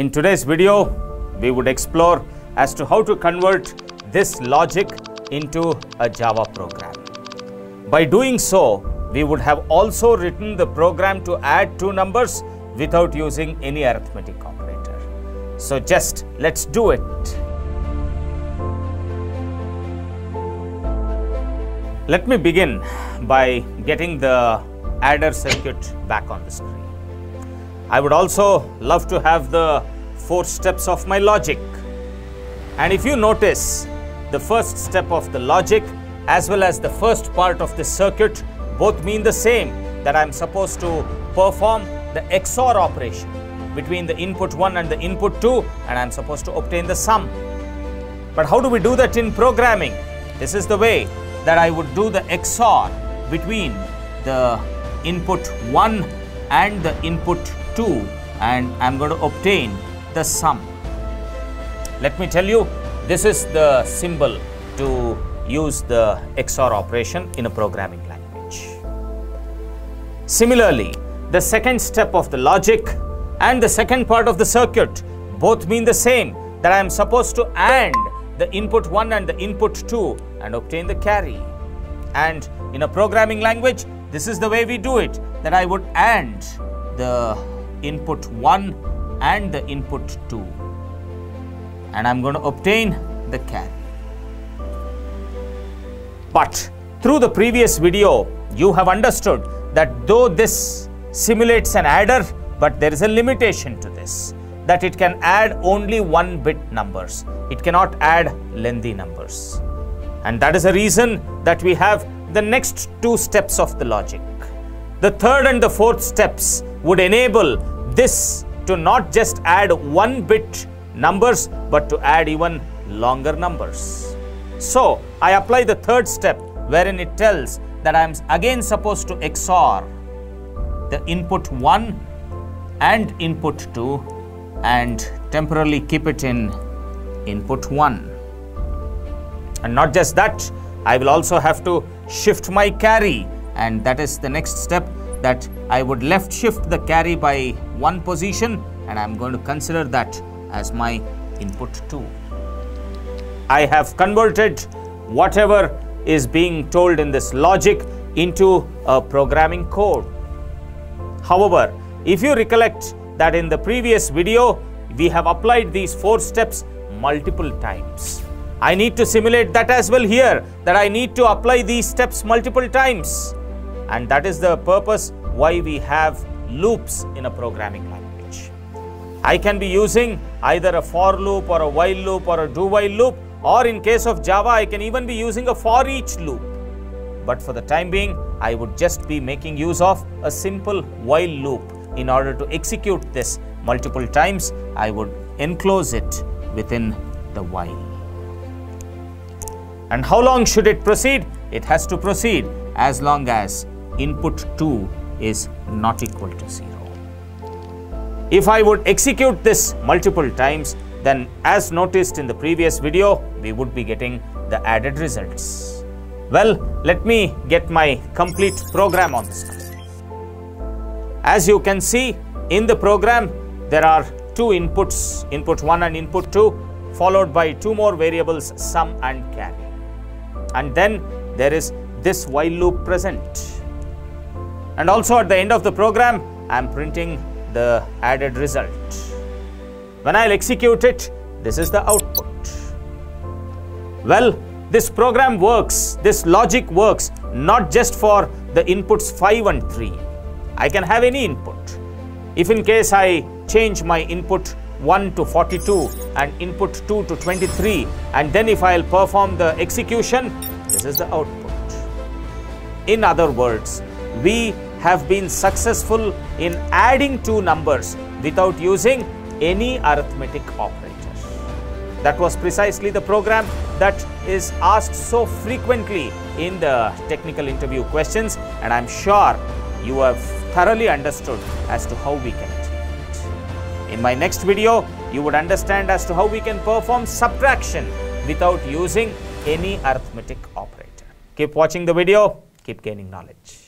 In today's video, we would explore as to how to convert this logic into a Java program. By doing so, we would have also written the program to add two numbers without using any arithmetic operator. So just let's do it. Let me begin by getting the adder circuit back on the screen. I would also love to have the 4 steps of my logic. And if you notice, the first step of the logic as well as the first part of the circuit both mean the same, that I am supposed to perform the XOR operation between the input 1 and the input 2, and I am supposed to obtain the sum. But how do we do that in programming? This is the way that I would do the XOR between the input 1 and the input 2, and I'm going to obtain the sum. Let me tell you, this is the symbol to use the XOR operation in a programming language. Similarly, the second step of the logic and the second part of the circuit both mean the same, that I am supposed to AND the input 1 and the input 2 and obtain the carry. And in a programming language, this is the way we do it, that I would AND the input 1 and the input 2, and I'm going to obtain the carry. But through the previous video, you have understood that though this simulates an adder, but there is a limitation to this, that it can add only 1-bit numbers. It cannot add lengthy numbers. And that is the reason that we have the next 2 steps of the logic. The third and the fourth steps would enable this to not just add 1-bit numbers, but to add even longer numbers. So I apply the third step, wherein it tells that I am again supposed to XOR the input 1 and input 2 and temporarily keep it in input 1. And not just that, I will also have to shift my carry, and that is the next step, that I would left shift the carry by 1 position, and I am going to consider that as my input 2. I have converted whatever is being told in this logic into a programming code. However, if you recollect that in the previous video, we have applied these 4 steps multiple times. I need to simulate that as well here, that I need to apply these steps multiple times. And that is the purpose why we have loops in a programming language. I can be using either a for loop or a while loop or a do while loop, or in case of Java, I can even be using a for each loop. But for the time being, I would just be making use of a simple while loop. In order to execute this multiple times, I would enclose it within the while. And how long should it proceed? It has to proceed as long as input 2 is not equal to 0. If I would execute this multiple times, then as noticed in the previous video, we would be getting the added results. Well, let me get my complete program on the screen. As you can see, in the program, there are 2 inputs, input 1 and input 2, followed by 2 more variables, sum and carry. And then there is this while loop present. And also at the end of the program, I am printing the added result. When I'll execute it, this is the output. Well, this program works, this logic works not just for the inputs 5 and 3. I can have any input. If in case I change my input 1 to 42 and input 2 to 23, and then if I'll perform the execution, this is the output. In other words, we have been successful in adding 2 numbers without using any arithmetic operator. That was precisely the program that is asked so frequently in the technical interview questions, and I'm sure you have thoroughly understood as to how we can achieve it. In my next video, you would understand as to how we can perform subtraction without using any arithmetic operator. Keep watching the video, keep gaining knowledge.